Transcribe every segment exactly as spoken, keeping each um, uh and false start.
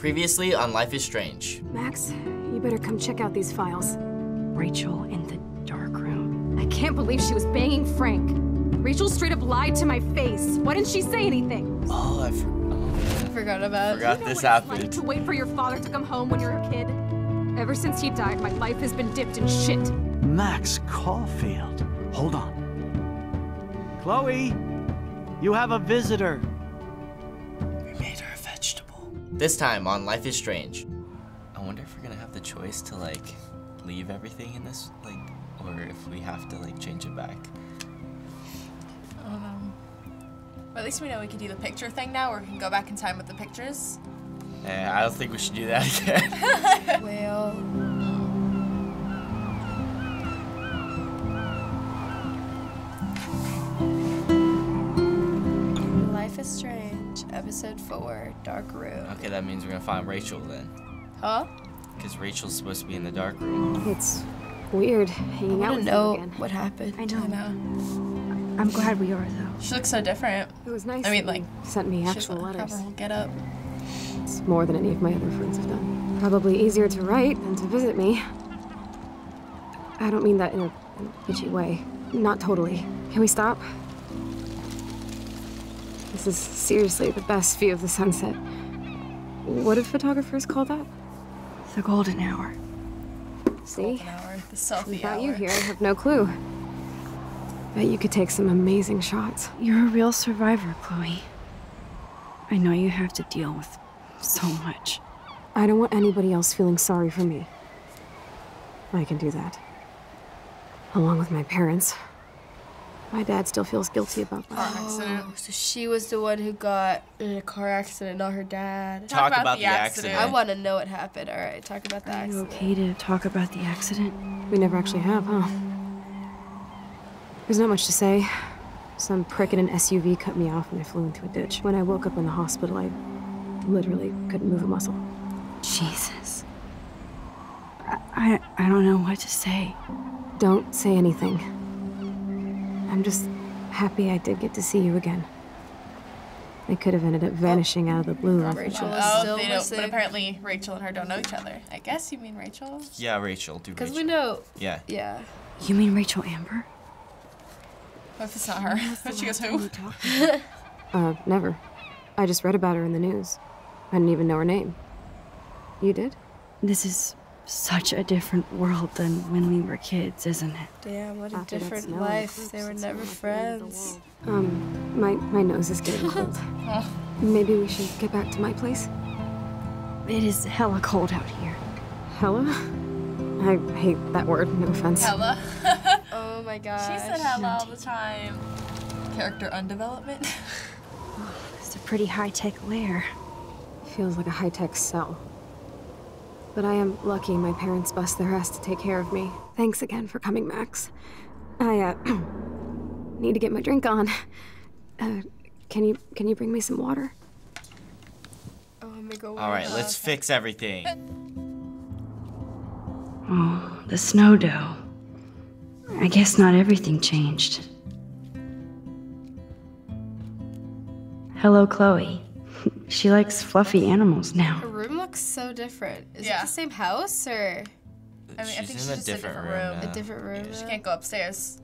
Previously on Life is Strange. Max, you better come check out these files. Rachel in the dark room. I can't believe she was banging Frank. Rachel straight up lied to my face. Why didn't she say anything? Oh, I forgot. Forgot about. Forgot you know this happened. Like to wait for your father to come home when you're a kid. Ever since he died, my life has been dipped in shit. Max Caulfield. Hold on. Chloe, you have a visitor. We made her a vegetable. This time on Life is Strange. I wonder if we're gonna have the choice to like leave everything in this, like, or if we have to like change it back. I don't know. But at least we know we can do the picture thing now, or we can go back in time with the pictures. Yeah, I don't think we should do that again. Well... Life is Strange, episode four, dark room. Okay, that means we're gonna find Rachel then. Huh? Because Rachel's supposed to be in the dark room. It's weird hanging out with know again. What happened. I don't know. know. I'm glad we are, though. She looks so different. It was nice. I mean, like, sent me actual letters. Get up. It's more than any of my other friends have done. Probably easier to write than to visit me. I don't mean that in a, in a bitchy way. Not totally. Can we stop? This is seriously the best view of the sunset. What did photographers call that? The golden hour. See? Golden hour. The selfie hour. Without you here, I have no clue. Bet you could take some amazing shots. You're a real survivor, Chloe. I know you have to deal with so much. I don't want anybody else feeling sorry for me. I can do that. Along with my parents. My dad still feels guilty about the car accident. Oh, so she was the one who got in a car accident, not her dad. Talk, talk about, about the, the accident. accident. I want to know what happened. All right, talk about the Are accident. Are you okay to talk about the accident? We never actually have, huh? There's not much to say. Some prick in an S U V cut me off and I flew into a ditch. When I woke up in the hospital, I literally couldn't move a muscle. Jesus. I, I, I don't know what to say. Don't say anything. I'm just happy I did get to see you again. I could have ended up vanishing out of the blue. Rachel was oh, still missing. But apparently Rachel and her don't know each other. I guess you mean Rachel? Yeah, Rachel. Do Because we know. Yeah. Yeah. You mean Rachel Amber? What if it's not her? But she goes, who? uh, never. I just read about her in the news. I didn't even know her name. You did? This is such a different world than when we were kids, isn't it? Damn, what a After different life. They were never friends. Um, my, my nose is getting cold. Maybe we should get back to my place? It is hella cold out here. Hella? I hate that word, no offense. Hella? Oh my gosh. She said hello all the time. Character undevelopment. Oh, it's a pretty high-tech lair. Feels like a high-tech cell. But I am lucky my parents bust their ass to take care of me. Thanks again for coming, Max. I, uh, need to get my drink on. Uh, can you, can you bring me some water? Oh my god. All right, let's fix everything. Oh, the snow dough. I guess not everything changed. Hello, Chloe. She likes fluffy animals now. Her room looks so different. Is yeah. it the same house, or...? I mean, she's I think in she's a, just different a different room. room. A different room. Yeah, she can't go upstairs.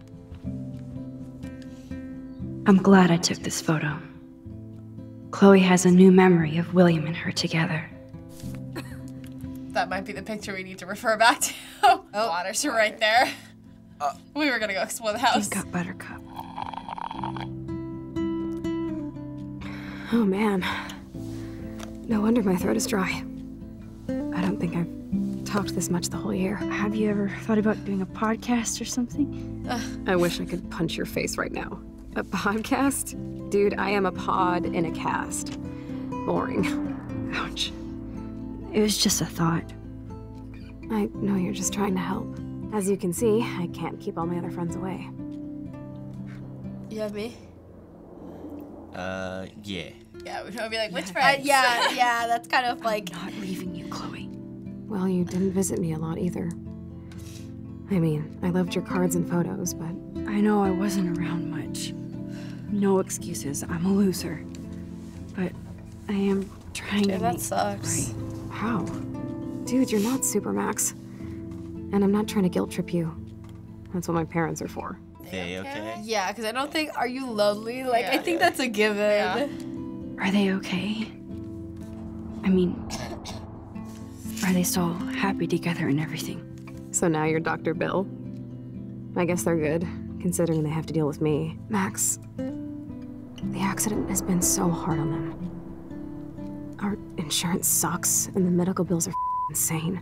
I'm glad I took this photo. Chloe has a new memory of William and her together. That might be the picture we need to refer back to. Oh, waters water. are right there. Uh, we were gonna go explore the house. You've got Buttercup. Oh man. No wonder my throat is dry. I don't think I've talked this much the whole year. Have you ever thought about doing a podcast or something? Uh, I wish I could punch your face right now. A podcast? Dude, I am a pod in a cast. Boring. Ouch. It was just a thought. I know you're just trying to help. As you can see, I can't keep all my other friends away. You have me? Uh, yeah. Yeah, we would be like, which yeah, friends? Uh, yeah, yeah, that's kind of like... I'm not leaving you, Chloe. Well, you didn't visit me a lot either. I mean, I loved your cards and photos, but... I know I wasn't around much. No excuses, I'm a loser. But I am trying Dude, to that make sucks. Right. How? Dude, you're not Super Max. And I'm not trying to guilt trip you. That's what my parents are for. They okay? Yeah, because I don't think, are you lonely? Like, yeah, I think yeah. that's a given. Yeah. Are they okay? I mean, are they still happy together and everything? So now you're Doctor Bill? I guess they're good, considering they have to deal with me. Max, the accident has been so hard on them. Our insurance sucks, and the medical bills are insane.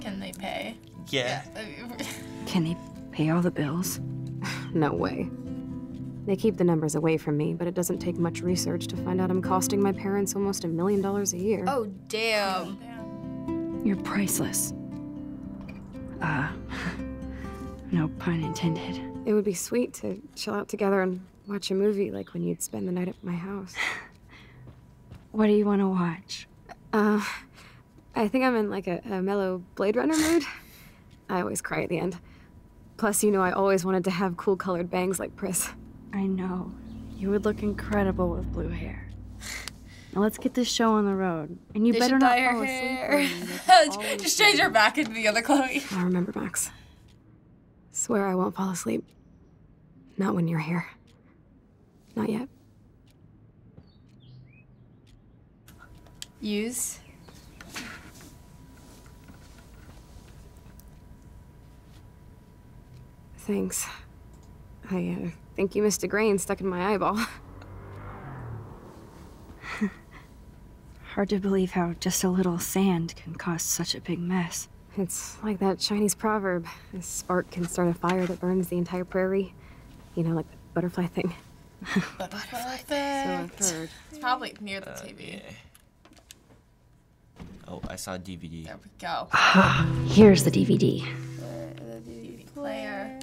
Can they pay? Yeah. Can they pay all the bills? No way. They keep the numbers away from me, but it doesn't take much research to find out I'm costing my parents almost a million dollars a year. Oh, damn. damn. You're priceless. Uh, no pun intended. It would be sweet to chill out together and watch a movie like when you'd spend the night at my house. What do you want to watch? Uh, I think I'm in like a, a mellow Blade Runner mood. I always cry at the end. Plus, you know, I always wanted to have cool colored bangs like Pris. I know. You would look incredible with blue hair. Now let's get this show on the road. And you they better not fall asleep. Just change her back into the other Chloe. I remember, Max. Swear I won't fall asleep. Not when you're here. Not yet. Use. Thanks. I, uh... I think you missed a grain stuck in my eyeball. Hard to believe how just a little sand can cause such a big mess. It's like that Chinese proverb, a spark can start a fire that burns the entire prairie. You know, like the butterfly thing. Butterfly, butterfly thing. So I've heard. It's probably near the T V. Okay. Oh, I saw a D V D. There we go. Here's the D V D. The D V D player.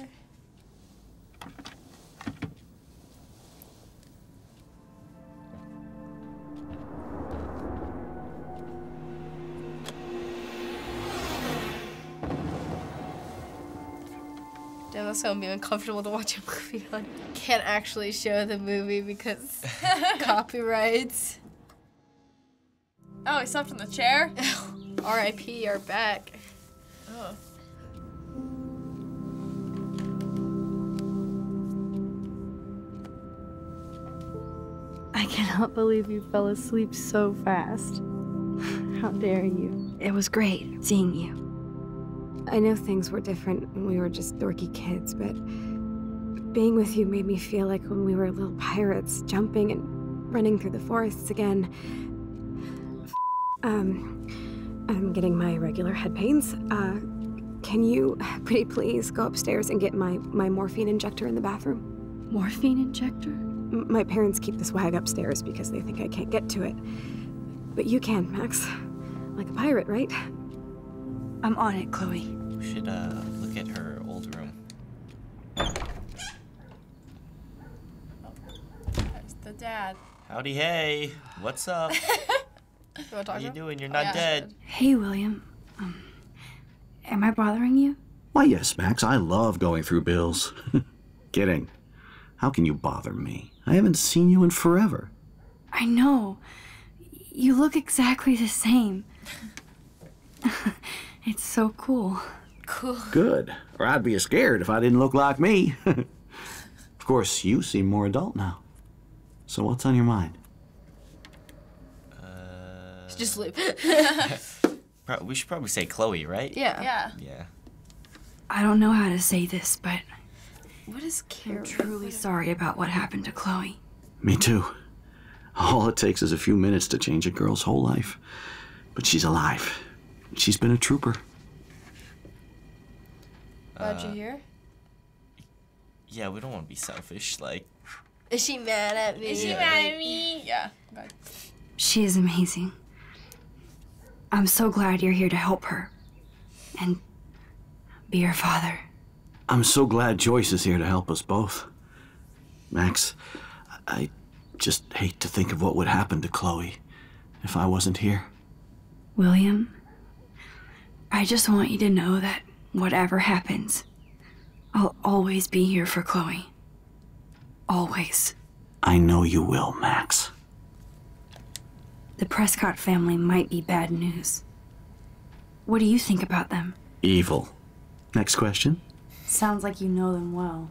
That's gonna be uncomfortable to watch a movie on. Can't actually show the movie because copyrights. Oh, he slept in the chair? R I P our back. Oh. I cannot believe you fell asleep so fast. How dare you? It was great seeing you. I know things were different when we were just dorky kids, but being with you made me feel like when we were little pirates, jumping and running through the forests again. Um, I'm getting my regular head pains. Uh, can you, pretty please, go upstairs and get my, my morphine injector in the bathroom? Morphine injector? M- my parents keep the swag upstairs because they think I can't get to it. But you can, Max. Like a pirate, right? I'm on it, Chloe. We should uh, look at her old room. That's the dad. Howdy, hey. What's up? you How you doing? You're oh, not yeah, dead. Hey, William. Um, am I bothering you? Why, yes, Max. I love going through bills. Kidding. How can you bother me? I haven't seen you in forever. I know. You look exactly the same. It's so cool. Cool. Good. Or I'd be scared if I didn't look like me. Of course, you seem more adult now. So what's on your mind? Uh... Just sleep. We should probably say Chloe, right? Yeah. Yeah. Yeah. I don't know how to say this, but... What is Carol? I'm truly sorry about what happened to Chloe. Me too. All it takes is a few minutes to change a girl's whole life. But she's alive. She's been a trooper. Glad you're here. Yeah, we don't want to be selfish. Like, is she mad at me? Is she yeah. mad at me? Yeah. Bye. She is amazing. I'm so glad you're here to help her, and be her father. I'm so glad Joyce is here to help us both. Max, I just hate to think of what would happen to Chloe if I wasn't here. William. I just want you to know that whatever happens, I'll always be here for Chloe. Always. I know you will, Max. The Prescott family might be bad news. What do you think about them? Evil. Next question. Sounds like you know them well.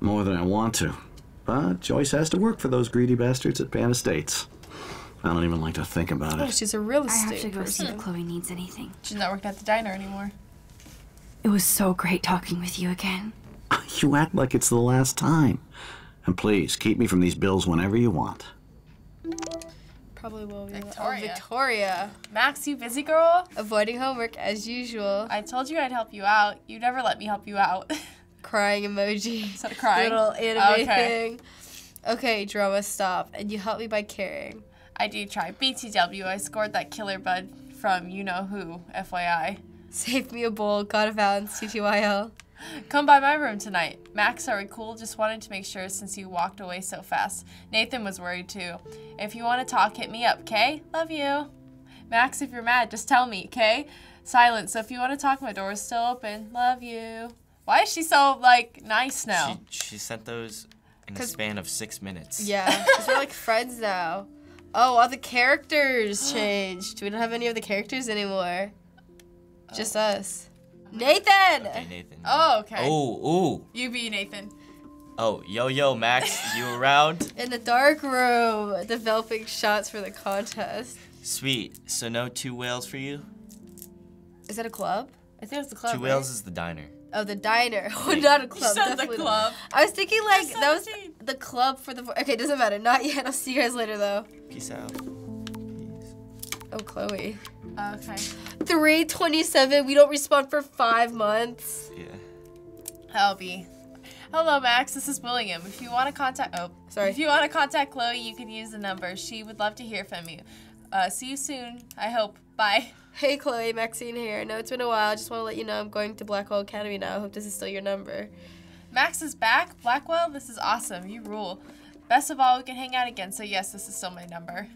More than I want to. But Joyce has to work for those greedy bastards at Pan Estates. I don't even like to think about oh, it. She's a real estate I have to go person. See if Chloe needs anything. She's not working at the diner anymore. It was so great talking with you again. You act like it's the last time. And please, keep me from these bills whenever you want. Probably will be. Victoria. Oh, Victoria. Max, you busy, girl? Avoiding homework as usual. I told you I'd help you out. You never let me help you out. Crying emoji. Instead of crying. Little anime okay. thing. Okay, drama, stop. And you help me by caring. I do try. B T W, I scored that killer bud from you-know-who, F Y I. Save me a bowl, God of Valence, T T Y L. Come by my room tonight. Max, are we cool? Just wanted to make sure since you walked away so fast. Nathan was worried too. If you want to talk, hit me up, Kay? Love you. Max, if you're mad, just tell me, Kay? Silence, so if you want to talk, my door is still open. Love you. Why is she so, like, nice now? She, she sent those in a span of six minutes. Yeah, because we're like friends now. Oh, all the characters changed. We don't have any of the characters anymore. Oh. Just us. Nathan! Okay, Nathan. Oh, okay. Oh, ooh. You be Nathan. Oh, yo, yo, Max, you around? In the dark room, developing shots for the contest. Sweet. So no Two Whales for you? Is that a club? I think it's the club, Two Whales right? is the diner. Oh, the diner. Oh, not a club. You said definitely the club. Not. I was thinking, like, that was the club for the... Okay, doesn't matter. Not yet. I'll see you guys later, though. Peace out. Peace. Oh, Chloe. Uh, okay. three twenty-seven. We don't respond for five months. Yeah. L B. Hello, Max. This is William. If you want to contact... Oh, sorry. If you want to contact Chloe, you can use the number. She would love to hear from you. Uh, see you soon, I hope. Bye. Hey, Chloe. Maxine here. I know it's been a while. I just want to let you know I'm going to Blackwell Academy now. I hope this is still your number. Max is back. Blackwell, this is awesome. You rule. Best of all, we can hang out again. So, yes, this is still my number.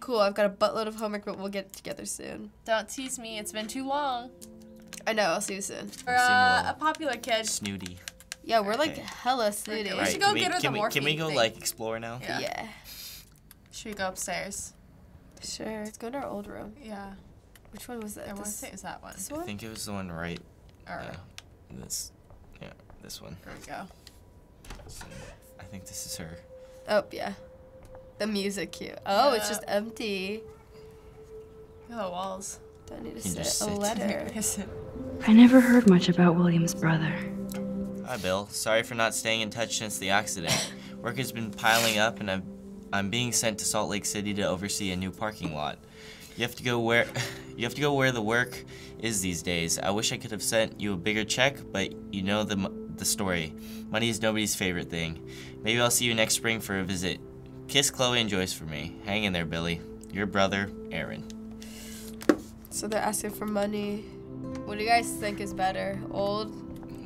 Cool. I've got a buttload of homework, but we'll get together soon. Don't tease me. It's been too long. I know. I'll see you soon. We're uh, a popular kid. Snooty. Yeah, we're, like, okay. hella snooty. Right. We should go we, get her the we, morphine Can we go, thing. like, explore now? Yeah. yeah. Should we go upstairs? Sure. Let's go to our old room. Yeah. Which one was that? I want to say it was that one. This one. I think it was the one right. All right. Uh, this. Yeah. This one. There we go. So, I think this is her. Oh yeah. The music cue. Oh, yeah. It's just empty. Look at the walls. Do I need to sit? sit a letter? I never heard much about William's brother. Hi, Bill. Sorry for not staying in touch since the accident. Work has been piling up, and I've. I'm being sent to Salt Lake City to oversee a new parking lot. You have to go where you have to go where the work is these days. I wish I could have sent you a bigger check, but you know the the story. Money is nobody's favorite thing. Maybe I'll see you next spring for a visit. Kiss Chloe and Joyce for me. Hang in there, Billy. Your brother, Aaron. So they're asking for money. What do you guys think is better? Old?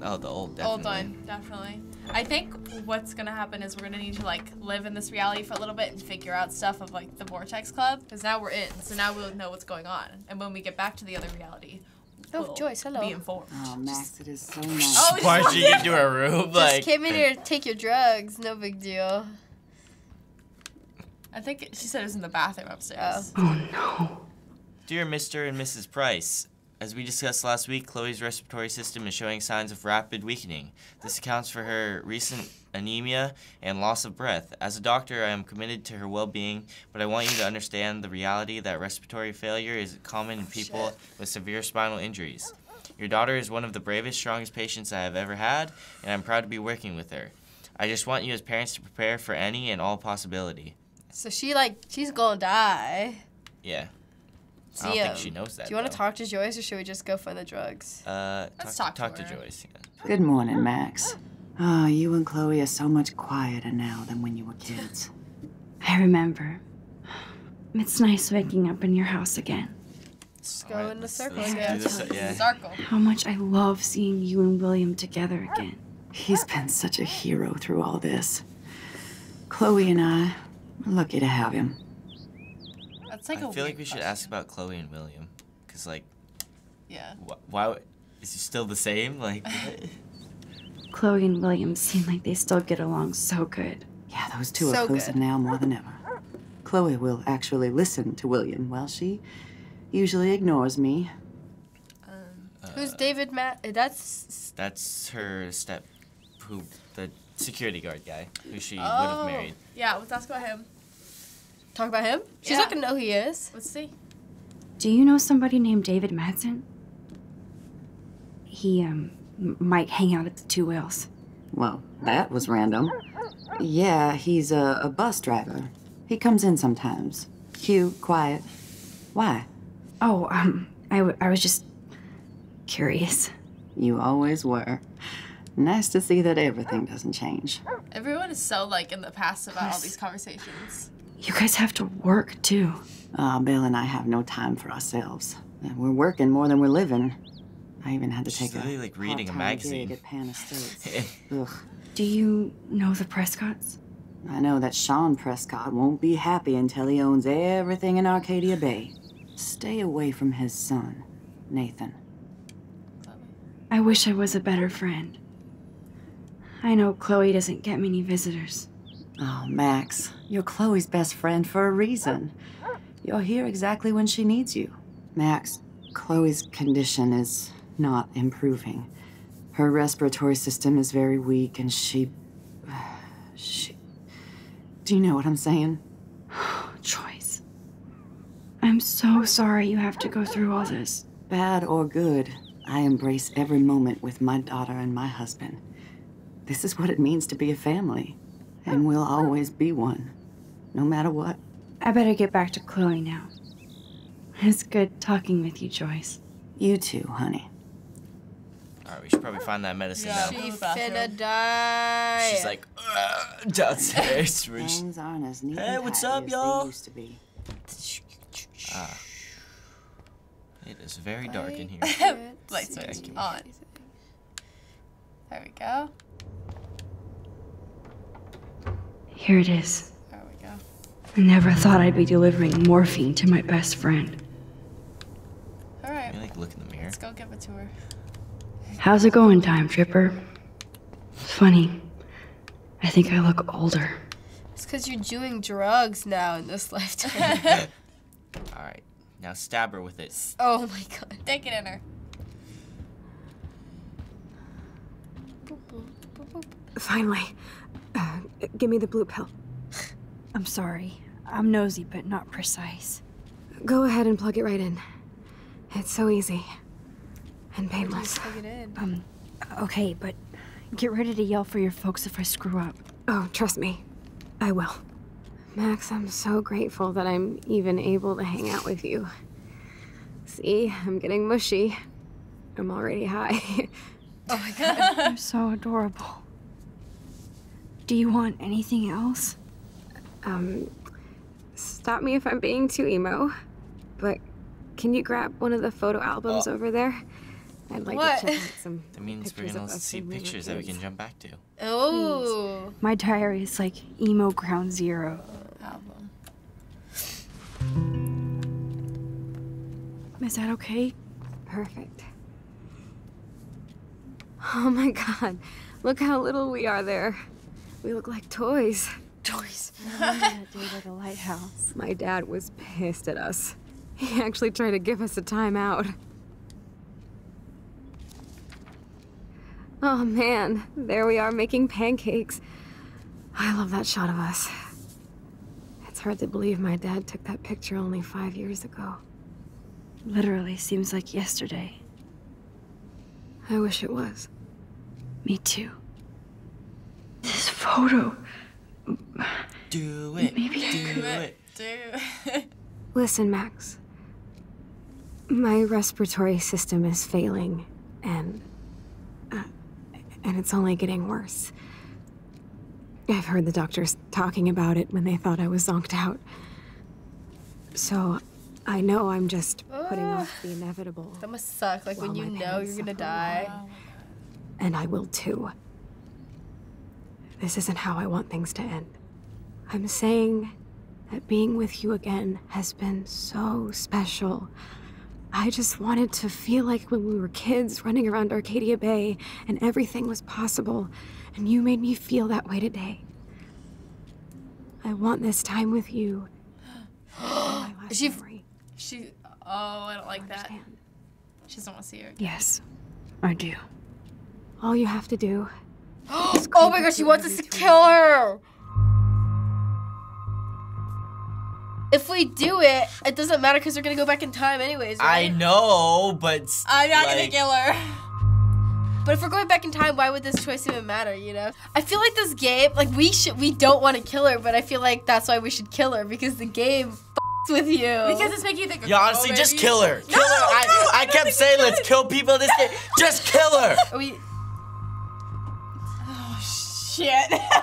Oh, the old, definitely. Old one, definitely. I think what's gonna happen is we're gonna need to like live in this reality for a little bit and figure out stuff of like the Vortex Club, because now we're in, so now we'll know what's going on, and when we get back to the other reality, oh we'll Joyce, hello, be informed. Oh Max, it is so nice. Oh, punched you into a room like. Just came in here to take your drugs, no big deal. I think it, she said it was in the bathroom upstairs. Oh. oh no. Dear Mister and Missus Price. As we discussed last week, Chloe's respiratory system is showing signs of rapid weakening. This accounts for her recent anemia and loss of breath. As a doctor, I am committed to her well-being, but I want you to understand the reality that respiratory failure is common in people Shit. with severe spinal injuries. Your daughter is one of the bravest, strongest patients I have ever had, and I'm proud to be working with her. I just want you as parents to prepare for any and all possibility. So she, like, she's gonna die. Yeah. I don't think she knows that. Do you want to talk to Joyce, or should we just go find the drugs? Uh, Let's talk, talk, to, talk to Joyce. Yeah. Good morning, Max. Oh, you and Chloe are so much quieter now than when you were kids. I remember. It's nice waking up in your house again. Let's go right, in the circle. Yeah. This, yeah. Circle. How much I love seeing you and William together again. He's been such a hero through all this. Chloe and I are lucky to have him. Like I feel like we should question. ask about Chloe and William, cause like, yeah, wh why is he still the same? Like, Chloe and William seem like they still get along so good. Yeah, those two so are closer good. now more than ever. Chloe will actually listen to William while she usually ignores me. Um, uh, who's David Ma- That's... That's her step... Who... The security guard guy, who she oh, would have married. Yeah, let's ask about him. Talk about him? She's yeah. not gonna know who he is. Let's see. Do you know somebody named David Madsen? He, um, might hang out at the Two Whales. Well, that was random. Yeah, he's a, a bus driver. He comes in sometimes. Cute, quiet. Why? Oh, um, I, w I was just curious. You always were. Nice to see that everything doesn't change. Everyone is so, like, in the past about all these conversations. You guys have to work, too. Uh, Bill and I have no time for ourselves. We're working more than we're living. I even had to She's take really, a like reading a magazine at Pan Estates. Ugh. Do you know the Prescotts? I know that Sean Prescott won't be happy until he owns everything in Arcadia Bay. Stay away from his son, Nathan. I wish I was a better friend. I know Chloe doesn't get many visitors. Oh, Max, you're Chloe's best friend for a reason. You're here exactly when she needs you. Max, Chloe's condition is not improving. Her respiratory system is very weak, and she... She... Do you know what I'm saying? Oh, Choice. I'm so sorry you have to go through all this. Bad or good, I embrace every moment with my daughter and my husband. This is what it means to be a family. And we'll always be one, no matter what. I better get back to Chloe now. It's good talking with you, Joyce. You too, honey. All right, we should probably find that medicine yeah, now. She's finna die. She's like, ugh, downstairs. Things aren't as neat hey, what's up, y'all? Ah, it is very dark in here. Lights are on. There we go. Here it is. There we go. I never thought I'd be delivering morphine to my best friend. All right. Can you, like, look in the mirror? Let's go give it to her. How's it going, Time Tripper? It's funny. I think I look older. It's because you're doing drugs now in this lifetime. All right. Now stab her with it. Oh, my God. Take it in her. Finally. Uh, give me the blue pill. I'm sorry. I'm nosy, but not precise. Go ahead and plug it right in. It's so easy. And painless. Plug it in? Um, okay, but get ready to yell for your folks if I screw up. Oh, trust me. I will. Max, I'm so grateful that I'm even able to hang out with you. See, I'm getting mushy. I'm already high. Oh my God. You're so adorable. Do you want anything else? Um, stop me if I'm being too emo, but can you grab one of the photo albums oh. over there? I'd like what? to check out some That means we're gonna see pictures that we can jump back to. Oh. Please. My diary is like emo ground zero. Album. Is that okay? Perfect. Oh my God, look how little we are there. We look like toys. Toys. That day by the lighthouse. My dad was pissed at us. He actually tried to give us a timeout. Oh man, there we are making pancakes. I love that shot of us. It's hard to believe my dad took that picture only five years ago. Literally seems like yesterday. I wish it was. Me too. This photo. Do it. Maybe do I could. it. Do it. Listen, Max. My respiratory system is failing, and uh, and it's only getting worse. I've heard the doctors talking about it when they thought I was zonked out. So, I know I'm just oh. putting off the inevitable. That must suck. Like when you know you're gonna die. Wow. And I will too. This isn't how I want things to end. I'm saying that being with you again has been so special. I just wanted to feel like when we were kids running around Arcadia Bay and everything was possible, and you made me feel that way today. I want this time with you last she, memory. She, oh, I don't like I that. She doesn't want to see her. Yes, I do. All you have to do. Oh my gosh, she wants us to kill her. If we do it, it doesn't matter because we're gonna go back in time anyways. Right? I know, but I'm not like... gonna kill her. But if we're going back in time, why would this choice even matter, you know? I feel like this game, like we should, we don't want to kill her, but I feel like that's why we should kill her, because the game f***s with you. Because it's making you think, yeah, honestly, oh, just kill her. Kill no, her. No, I, I, I kept saying, let's it. kill people in this game. Just kill her. Are we... Oh, shit.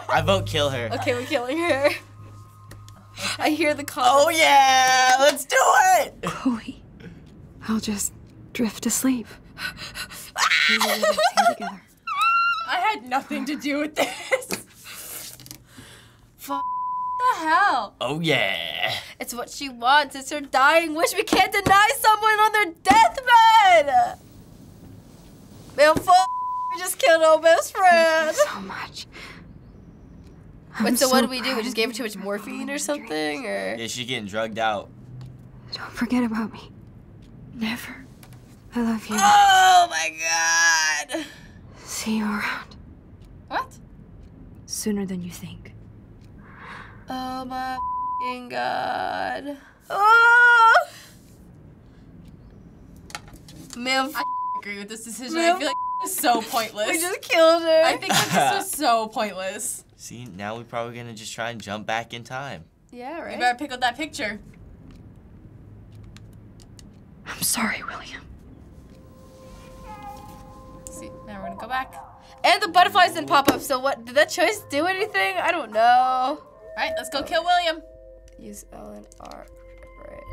I vote kill her. Okay, we're killing her. I hear the call. Oh, yeah, let's do it. Chloe, I'll just drift asleep. I had nothing to do with this. F*** the hell. Oh yeah. It's what she wants. It's her dying wish. We can't deny someone on their deathbed. Man, f***. We just killed our best friend. Thank you so much. I'm Wait, so, so what did we do? We just gave her too much morphine or something? Or? Yeah, she's getting drugged out. Don't forget about me. Never. I love you. Oh my god! See you around. What? Sooner than you think. Oh my god. Oh! Man, I agree with this decision. Man, I feel like this is so pointless. We just killed her. I think like this was so pointless. See, now we're probably gonna just try and jump back in time. Yeah, right? You better pick up that picture. I'm sorry, William. Now we're gonna go back. And the butterflies didn't pop up, so what? Did that choice do anything? I don't know. All right, let's go kill William. Use L and R. Right.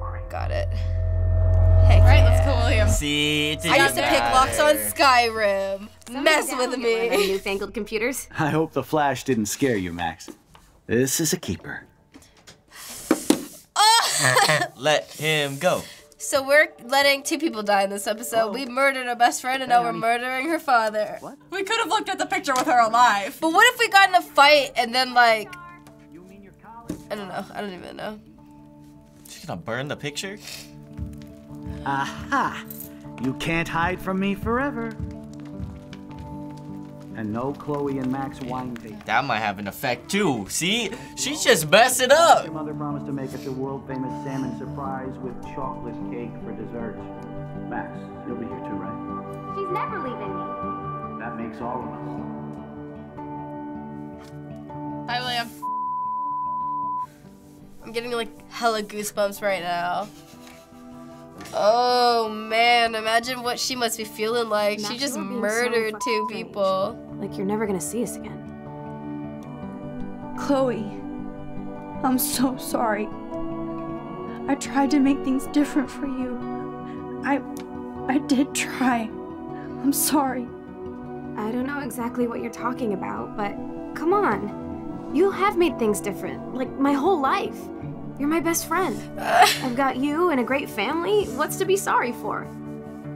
Oh, got it. Heck All right, yeah. let's kill William. See, it's I used to pick locks on Skyrim. Somebody Mess with me. Newfangled computers. I hope the flash didn't scare you, Max. This is a keeper. Oh. Let him go. So we're letting two people die in this episode. Whoa. We murdered our best friend and now we're murdering her father. What? We could have looked at the picture with her alive. But what if we got in a fight and then like, I don't know, I don't even know. She's gonna burn the picture? Aha, you can't hide from me forever. And no Chloe and Max wine date. That might have an effect too. See, she's just messing up. Your mother promised to make us a world-famous salmon surprise with chocolate cake for dessert. Max, you'll be here too, right? She's never leaving me. That makes all of us. Bye, William. I'm getting like hella goosebumps right now. Oh man, imagine what she must be feeling like. She just murdered two people. Like you're never gonna see us again. Chloe, I'm so sorry. I tried to make things different for you. I, I did try. I'm sorry. I don't know exactly what you're talking about, but come on. You have made things different, like my whole life. You're my best friend. I've got you and a great family. What's to be sorry for?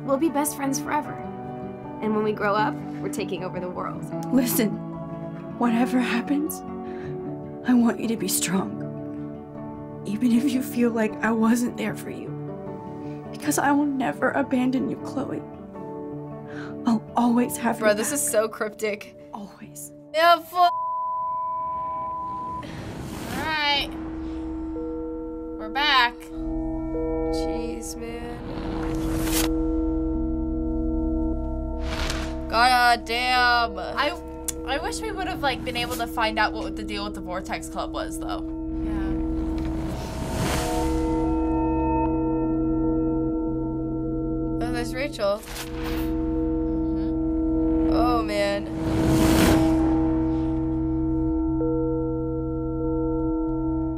We'll be best friends forever. And when we grow up, we're taking over the world. Listen, whatever happens, I want you to be strong. Even if you feel like I wasn't there for you. Because I will never abandon you, Chloe. I'll always have you. Bro, this is so cryptic. Always. Yeah, f- All right. We're back. Jeez, man. God damn. I I wish we would have like been able to find out what the deal with the Vortex Club was though. Yeah. Oh, there's Rachel. Mm-hmm. Oh man.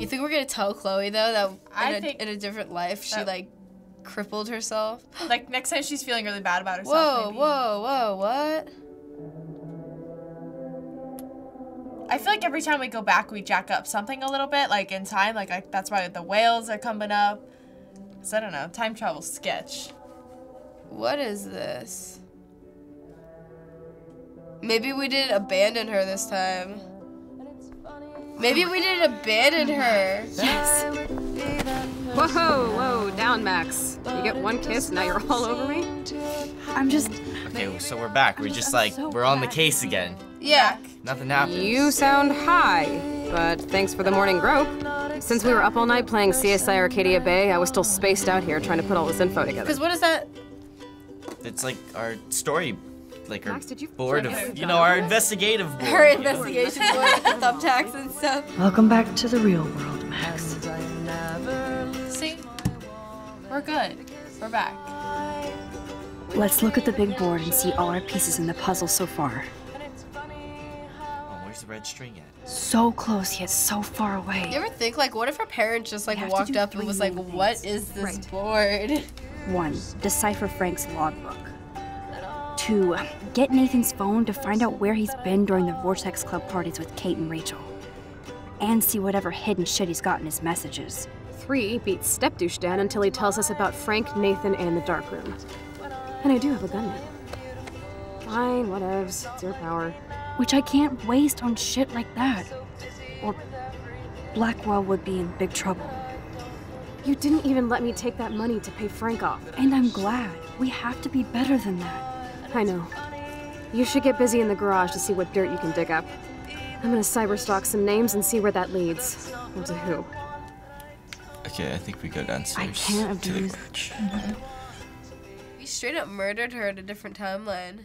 You think we're gonna tell Chloe though that in, I a, think in a different life she like crippled herself? Like next time she's feeling really bad about herself. Whoa, maybe. whoa, whoa, what? I feel like every time we go back we jack up something a little bit, like in time, like I, that's why the whales are coming up. So I don't know, time travel sketch. What is this? Maybe we didn't abandon her this time. Maybe we did a bid in her. Yes. Whoa, whoa, down, Max. You get one kiss, now you're all over me? I'm just... Okay, so we're back. We're just like, we're on the case again. Yeah. Nothing happens. You sound high, but thanks for the morning grope. Since we were up all night playing C S I Arcadia Bay, I was still spaced out here trying to put all this info together. Because what is that? It's like our story, like our board of, you know, our investigative board. Our investigation board with thumbtacks and stuff. Welcome back to the real world, Max. See? We're good. We're back. Let's look at the big board and see all our pieces in the puzzle so far. The red string at. So close yet so far away. You ever think like, what if her parents just like walked up and was like, what is this right. board? One, decipher Frank's logbook. Two, get Nathan's phone to find out where he's been during the Vortex Club parties with Kate and Rachel. And see whatever hidden shit he's got in his messages. Three, beat Step Douche down until he tells us about Frank, Nathan, and the dark room. And I do have a gun now. Fine, whatevs, it's your power. Which I can't waste on shit like that. Or Blackwell would be in big trouble. You didn't even let me take that money to pay Frank off. And I'm glad. We have to be better than that. I know. You should get busy in the garage to see what dirt you can dig up. I'm gonna cyberstalk some names and see where that leads. Or to who. Okay, I think we go downstairs. I can't abuse. You straight up murdered her at a different timeline.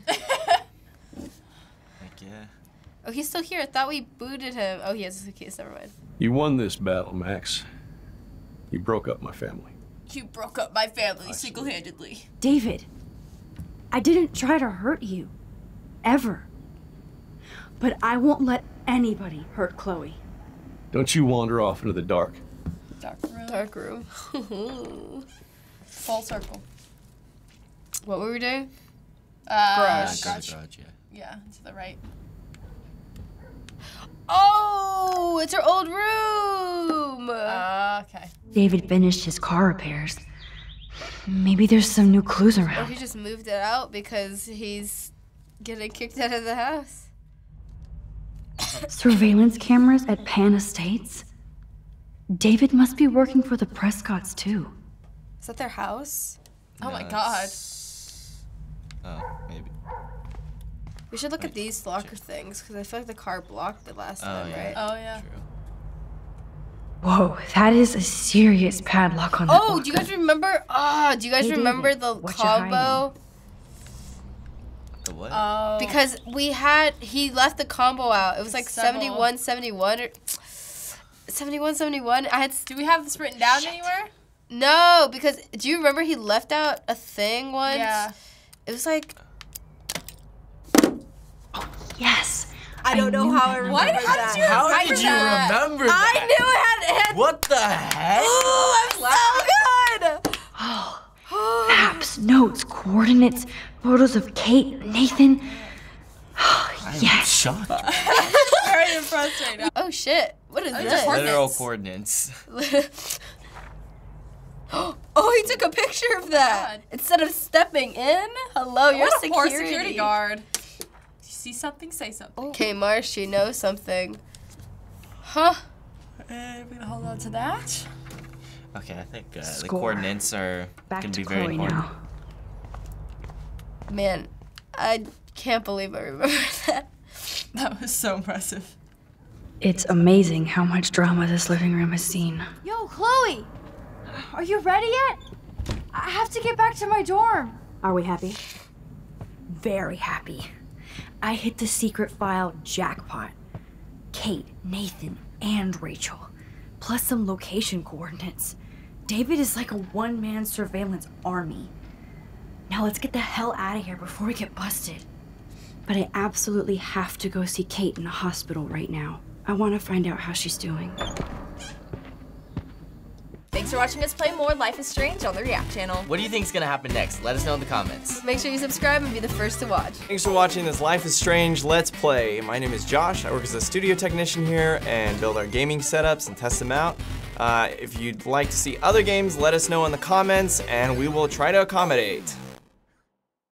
Yeah. Oh, he's still here. I thought we booted him. Oh, he has a suitcase. Never mind. You won this battle, Max. You broke up my family. You broke up my family single-handedly. David, I didn't try to hurt you. Ever. But I won't let anybody hurt Chloe. Don't you wander off into the dark. Dark room. Dark room. Full circle. What were we doing? Uh, garage. Garage, garage, yeah. Yeah, to the right. Oh, it's her old room! Uh, okay. David finished his car repairs. Maybe there's some new clues around. Or he just moved it out because he's getting kicked out of the house. Surveillance cameras at Pan Estates? David must be working for the Prescotts, too. Is that their house? No, oh my god. Oh, maybe. We should look Wait, at these locker check. things, because I feel like the car blocked it last oh, time, yeah. right? Oh, yeah. True. Whoa, that is a serious padlock on the Oh, do you guys remember? Ah, oh, do you guys hey, remember David, the combo? The what? Oh. Because we had, he left the combo out. It was like seventy-one seventy-one. Or seventy-one seventy-one. I had, do we have this written down Shit. anywhere? No, because do you remember he left out a thing once? Yeah. It was like... Yes. I don't I know how I remember that. How did you remember that? I knew it had, it had... What the heck? Oh, I'm wow. so good! Oh, maps, notes, coordinates, photos of Kate, Nathan. Oh, yes. I'm shocked. I'm very impressed right now. Oh, shit. What is this? Literal coordinates. Oh, he took a picture of that. God. Instead of stepping in? Hello, you're security. What a poor security guard. See something, say something. Okay, Marcy knows something. Huh? Uh, we're gonna hold on to that. Okay, I think uh, the coordinates are Back gonna be to very Chloe important. Now. Man, I can't believe I remember that. That was so impressive. It's amazing how much drama this living room has seen. Yo, Chloe! Are you ready yet? I have to get back to my dorm. Are we happy? Very happy. I hit the secret file jackpot. Kate, Nathan, and Rachel. Plus some location coordinates. David is like a one-man surveillance army. Now let's get the hell out of here before we get busted. But I absolutely have to go see Kate in the hospital right now. I want to find out how she's doing. Thanks for watching us play more Life is Strange on the React channel. What do you think is going to happen next? Let us know in the comments. Make sure you subscribe and be the first to watch. Thanks for watching this Life is Strange Let's Play. My name is Josh. I work as a studio technician here and build our gaming setups and test them out. Uh, if you'd like to see other games, let us know in the comments and we will try to accommodate.